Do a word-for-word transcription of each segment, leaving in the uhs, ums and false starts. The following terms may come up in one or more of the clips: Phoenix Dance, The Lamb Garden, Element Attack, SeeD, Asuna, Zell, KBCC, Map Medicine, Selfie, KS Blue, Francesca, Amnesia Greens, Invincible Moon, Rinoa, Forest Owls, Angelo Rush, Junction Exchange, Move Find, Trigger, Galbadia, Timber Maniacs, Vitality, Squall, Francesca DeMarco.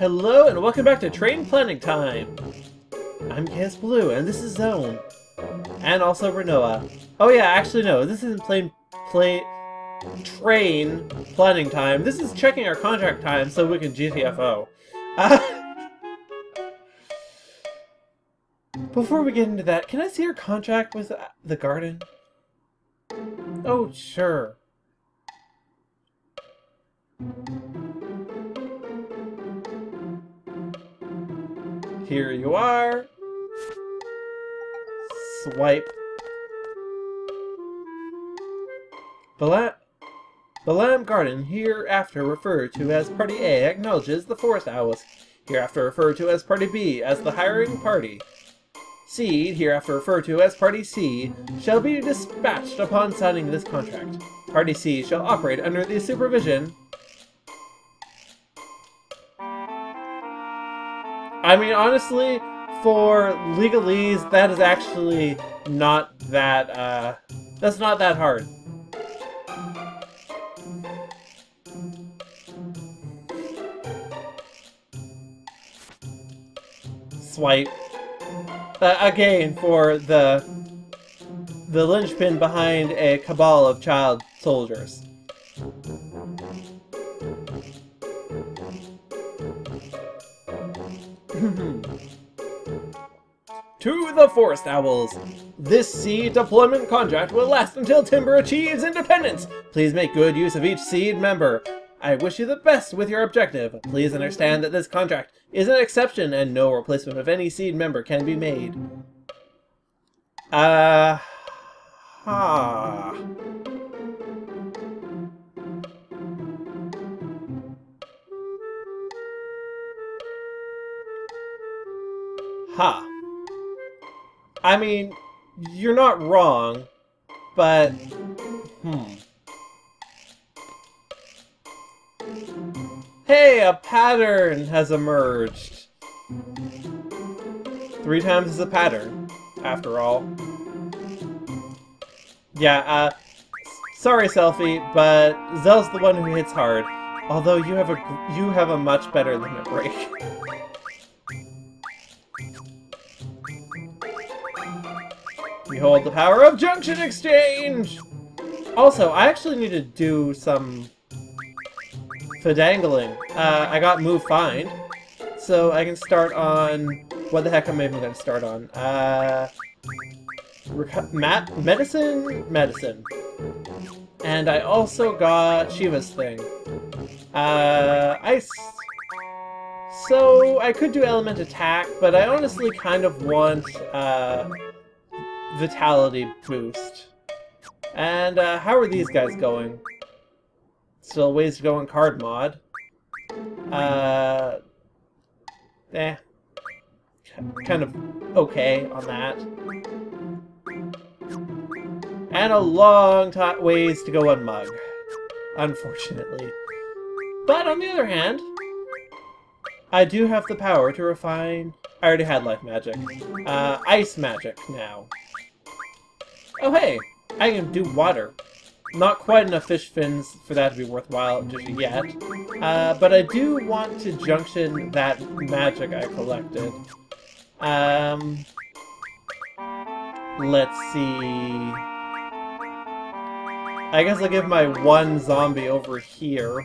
Hello and welcome back to Train Planning Time! I'm K S Blue and this is Zone. And also Rinoa. Oh yeah, actually no, this isn't plain play, train planning time. This is checking our contract time so we can G T F O. Uh, before we get into that, can I see our contract with the garden? Oh, sure. Here you are. Swipe. The Lamb Garden, hereafter referred to as Party A, acknowledges the Forest Owls, hereafter referred to as Party B, as the hiring party. SeeD, hereafter referred to as Party C, shall be dispatched upon signing this contract. Party C shall operate under the supervision. I mean, honestly, for legalese, that is actually not that, uh, that's not that hard. Swipe. Uh, again, for the, the linchpin behind a cabal of child soldiers. To the Forest Owls! This SeeD deployment contract will last until Timber achieves independence! Please make good use of each SeeD member. I wish you the best with your objective. Please understand that this contract is an exception and no replacement of any SeeD member can be made. Uh... Ha... Ha. I mean, you're not wrong, but... Hmm. Hey, a pattern has emerged. Three times is a pattern, after all. Yeah, uh... sorry, Selfie, but Zell's the one who hits hard. Although you have a, you have a much better limit break. Behold the power of Junction Exchange! Also, I actually need to do some fidangling. Uh, I got Move Find, so I can start on... What the heck am I even going to start on? Uh, Map Medicine? Medicine. And I also got Shiva's thing. Uh, Ice. So, I could do Element Attack, but I honestly kind of want... Uh, Vitality boost. And uh, how are these guys going? Still ways to go in card mod. Uh, eh. Kind of okay on that. And a long time ways to go on mug. Unfortunately. But on the other hand, I do have the power to refine... I already had life magic. Uh, ice magic now. Oh hey, I can do water. Not quite enough fish fins for that to be worthwhile just yet, uh, but I do want to junction that magic I collected. Um, let's see... I guess I'll give my one zombie over here.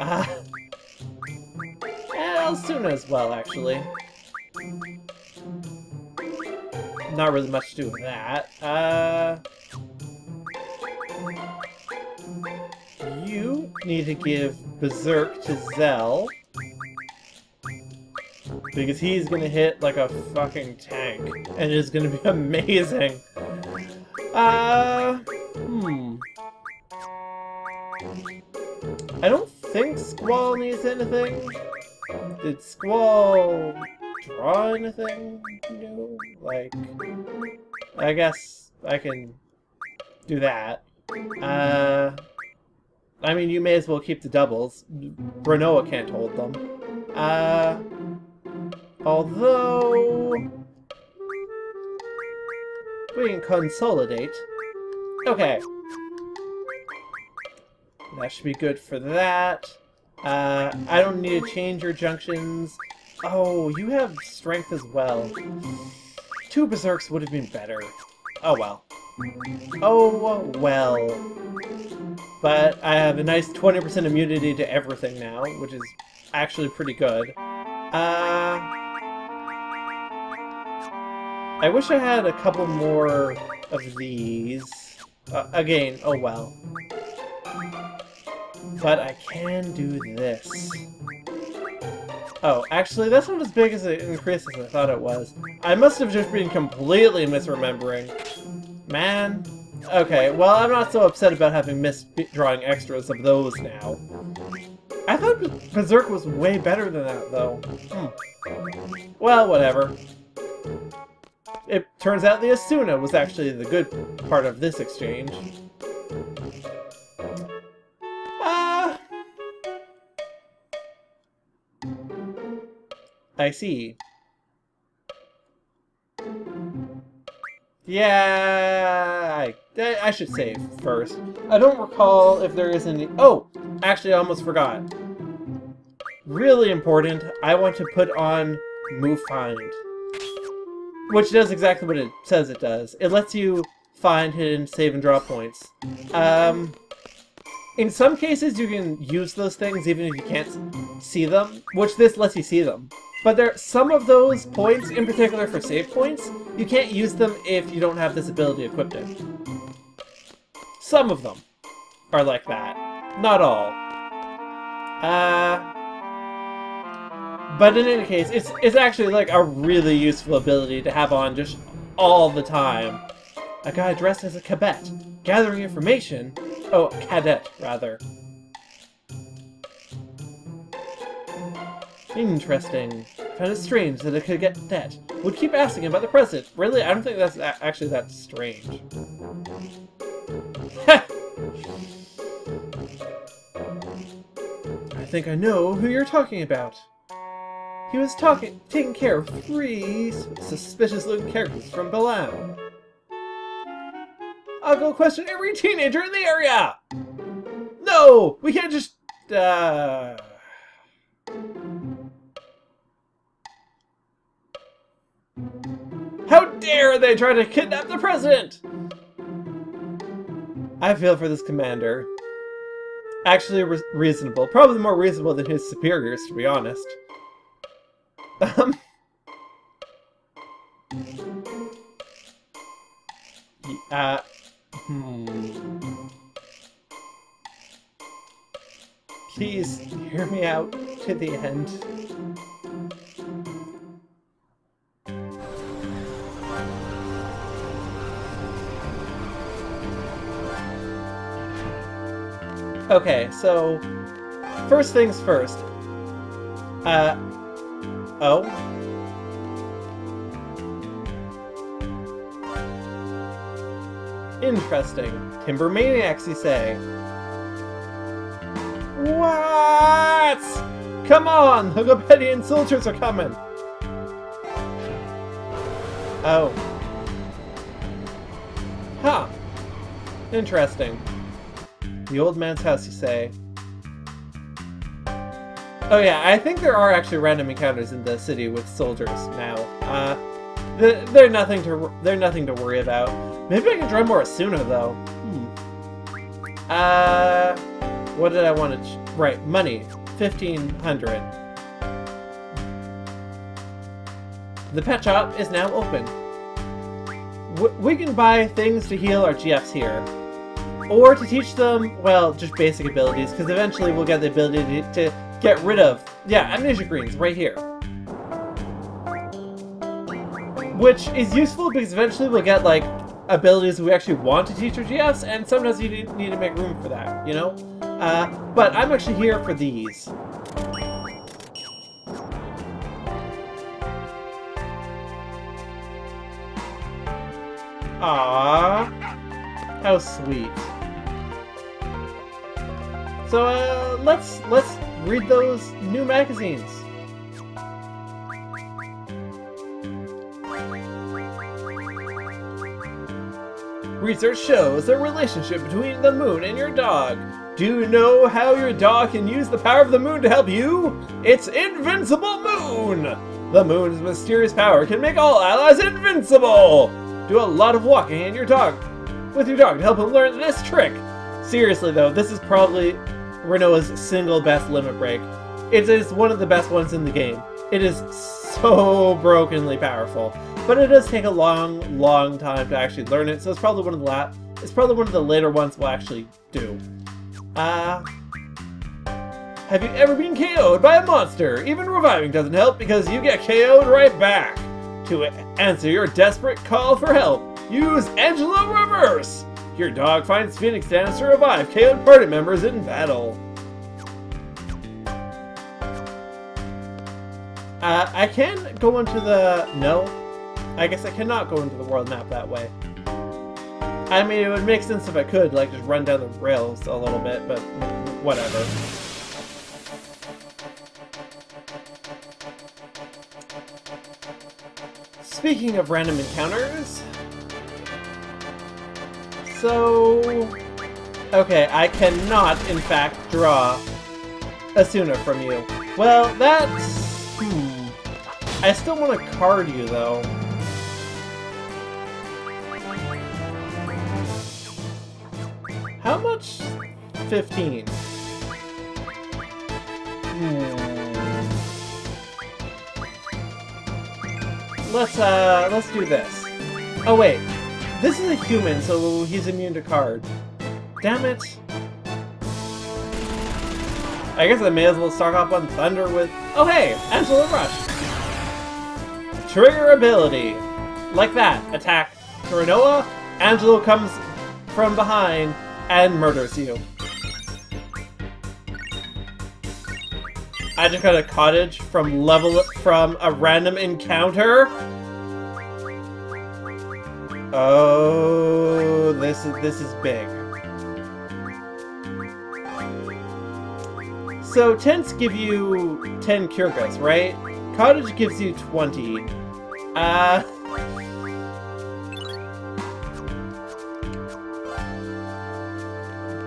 Uh, and Asuna as well, actually. Not really much to do with that. Uh, you need to give Berserk to Zell. Because he's gonna hit like a fucking tank. And it's gonna be amazing. Uh, hmm. I don't think Squall needs anything. Did Squall... draw anything new? Like, I guess I can do that. Uh, I mean, you may as well keep the doubles. Rinoa can't hold them. Uh, although... we can consolidate. Okay. That should be good for that. Uh, I don't need to change your junctions. Oh, you have strength as well. Two berserks would have been better. Oh well. Oh well. But I have a nice twenty percent immunity to everything now, which is actually pretty good. Uh... I wish I had a couple more of these. Uh, again, oh well. But I can do this. Oh, actually, that's not as big as an increase as I thought it was. I must have just been completely misremembering. Man. Okay, well, I'm not so upset about having missed drawing extras of those now. I thought Berserk was way better than that, though. Hmm. Well, whatever. It turns out the Asuna was actually the good part of this exchange. Ah! I see. Yeah, I, I should save first. I don't recall if there is any... Oh! Actually, I almost forgot. Really important, I want to put on Move Find. Which does exactly what it says it does. It lets you find, hidden, save, and draw points. Um, in some cases, you can use those things even if you can't see them, which this lets you see them. But there, some of those points, in particular for save points, you can't use them if you don't have this ability equipped in. Some of them are like that. Not all. Uh... But in any case, it's it's actually like a really useful ability to have on just all the time. A guy dressed as a cadet, gathering information. Oh, cadet rather. Interesting. I found it strange that a cadet would keep asking about the president. Really, I don't think that's actually that strange. I think I know who you're talking about. He was talking, taking care of three suspicious-looking characters from Balam. I'll go question every teenager in the area! No! We can't just... Uh... How dare they try to kidnap the president! I feel for this commander. Actually re reasonable. Probably more reasonable than his superiors, to be honest. Um, uh, hmm. Please hear me out to the end. Okay, so first things first. Uh, Oh? Interesting. Timber Maniacs, you say? What? Come on! The Galbadian soldiers are coming! Oh. Huh. Interesting. The old man's house, you say? Oh yeah, I think there are actually random encounters in the city with soldiers now. Uh, they're, they're nothing to they're nothing to worry about. Maybe I can draw more Asuna though. Hmm. Uh, what did I want to? Right, money, fifteen hundred. The pet shop is now open. W we can buy things to heal our G Fs here. Or to teach them, well, just basic abilities, because eventually we'll get the ability to, to get rid of, yeah, Amnesia Greens, right here. Which is useful because eventually we'll get, like, abilities we actually want to teach our G Fs, and sometimes you need to make room for that, you know? Uh, but I'm actually here for these. Aww. How sweet. So uh, let's let's read those new magazines. Research shows the relationship between the moon and your dog. Do you know how your dog can use the power of the moon to help you? It's Invincible Moon! The moon's mysterious power can make all allies invincible! Do a lot of walking and your dog, with your dog to help him learn this trick! Seriously though, this is probably Rinoa's single best limit break. It is one of the best ones in the game. It is so brokenly powerful, but it does take a long, long time to actually learn it, so it's probably one of the la it's probably one of the later ones we'll actually do. Uh, have you ever been K O'd by a monster? Even reviving doesn't help because you get K O'd right back. To answer your desperate call for help, use Angelo Reverse! Your dog finds Phoenix Dance to revive K O'd party members in battle. Uh, I can go into the... no. I guess I cannot go into the world map that way. I mean, it would make sense if I could, like, just run down the rails a little bit, but whatever. Speaking of random encounters... so... okay, I cannot, in fact, draw Asuna from you. Well, that's... hmm. I still want to card you, though. How much? fifteen. Hmm. Let's, uh, let's do this. Oh, wait. This is a human, so he's immune to card. Damn it. I guess I may as well start off on Thunder with... oh hey! Angelo Rush! Trigger ability! Like that, attack Rinoa, Angelo comes from behind and murders you. I just got a cottage from level from a random encounter. Oh, this is this is big. So, tents give you ten Kyrgos, right? Cottage gives you twenty. Uh...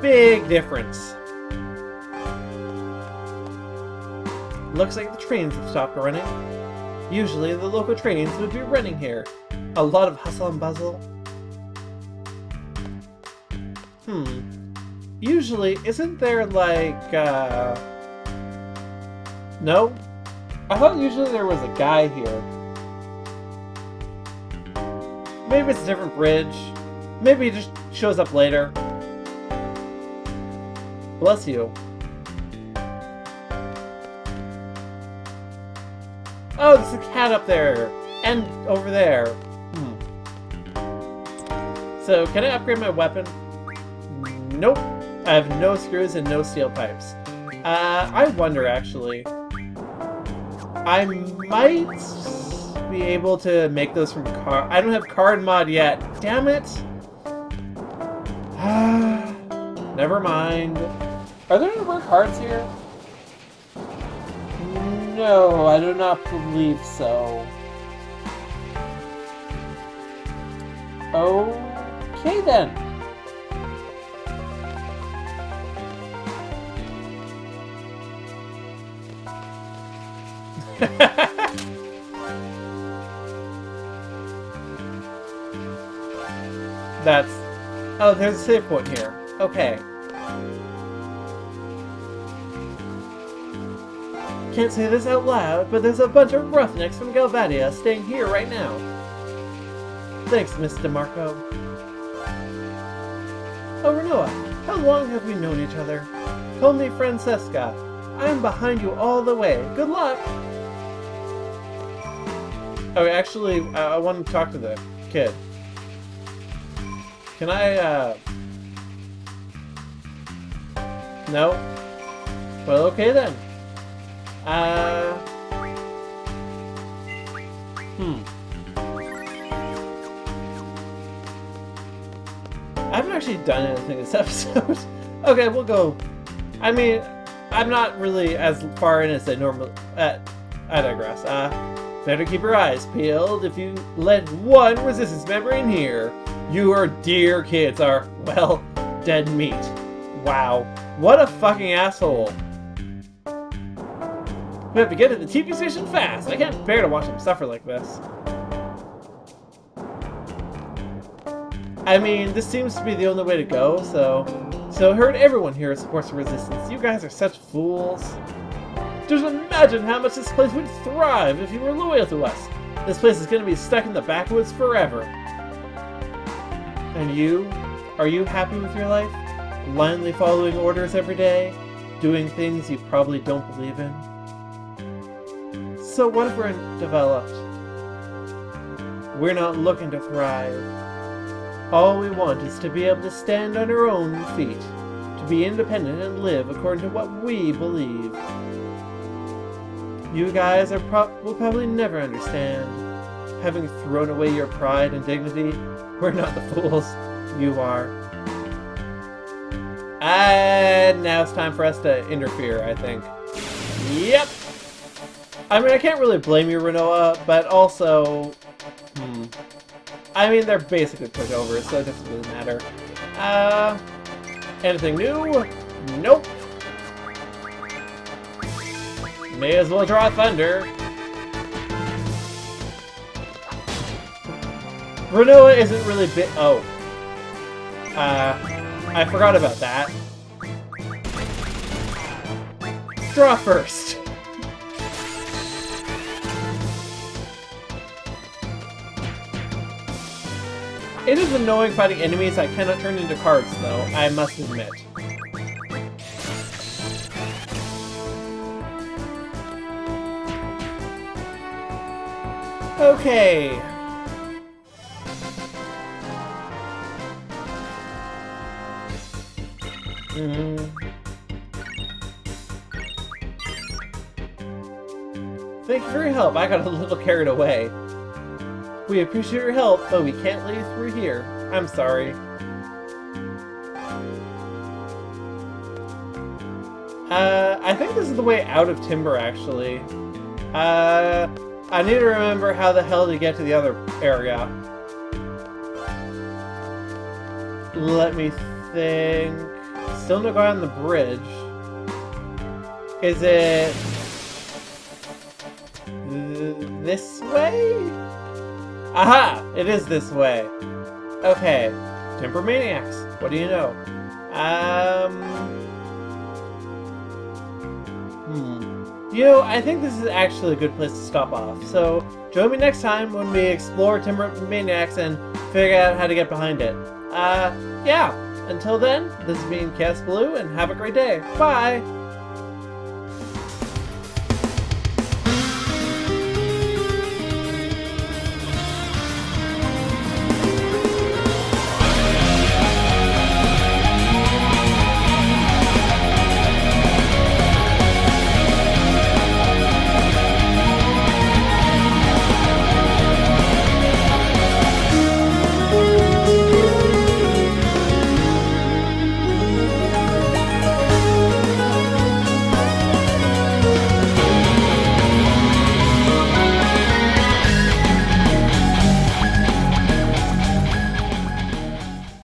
Big difference. Looks like the trains have stopped running. Usually, the local trains would be running here. A lot of hustle and bustle. Hmm. Usually, isn't there like, uh... no? I thought usually there was a guy here. Maybe it's a different bridge. Maybe he just shows up later. Bless you. Oh, there's a cat up there! And over there. Hmm. So, can I upgrade my weapon? Nope. I have no screws and no steel pipes. Uh, I wonder, actually. I might be able to make those from car. I don't have card mod yet. Damn it! Never mind. Are there any more cards here? No, I do not believe so. Okay then. That's... oh, there's a save point here. Okay. Can't say this out loud, but there's a bunch of roughnecks from Galbadia staying here right now. Thanks, Miss DeMarco. Oh, Rinoa, how long have we known each other? Call me Francesca. I'm behind you all the way. Good luck! Oh, actually, I, I want to talk to the kid. Can I, uh... no? Well, okay then. Uh... Hmm. I haven't actually done anything this episode. Okay, we'll go. I mean, I'm not really as far in as I normally... Uh, I digress. Uh... Better keep your eyes peeled if you let one resistance member in here. Your dear kids are, well, dead meat. Wow. What a fucking asshole. We have to get to the T V station fast. I can't bear to watch him suffer like this. I mean, this seems to be the only way to go, so... So I heard everyone here supports the resistance. You guys are such fools. Just imagine how much this place would thrive if you were loyal to us. This place is going to be stuck in the backwoods forever. And you? Are you happy with your life? Blindly following orders every day? Doing things you probably don't believe in? So what if we're undeveloped? We're not looking to thrive. All we want is to be able to stand on our own feet, to be independent and live according to what we believe. You guys are pro will probably never understand. Having thrown away your pride and dignity, we're not the fools. You are. And now it's time for us to interfere, I think. Yep! I mean, I can't really blame you, Rinoa, but also... Hmm. I mean, they're basically pushovers, over, so it doesn't really matter. Uh... Anything new? Nope. May as well draw Thunder. Rinoa isn't really bit. Oh. Uh... I forgot about that. Draw first! It is annoying fighting enemies I cannot turn into cards, though, I must admit. Okay. Mm. Thank you for your help, I got a little carried away. We appreciate your help, but we can't let you through here. I'm sorry. Uh, I think this is the way out of Timber, actually. Uh, I need to remember how the hell to get to the other area. Let me think... Still no guy on the bridge. Is it... Th this way? Aha! It is this way. Okay. Timber Maniacs. What do you know? Um... Hmm. You know, I think this is actually a good place to stop off. So, join me next time when we explore Timber Maniacs and figure out how to get behind it. Uh, yeah. Until then, this has been K S Blue, and have a great day. Bye!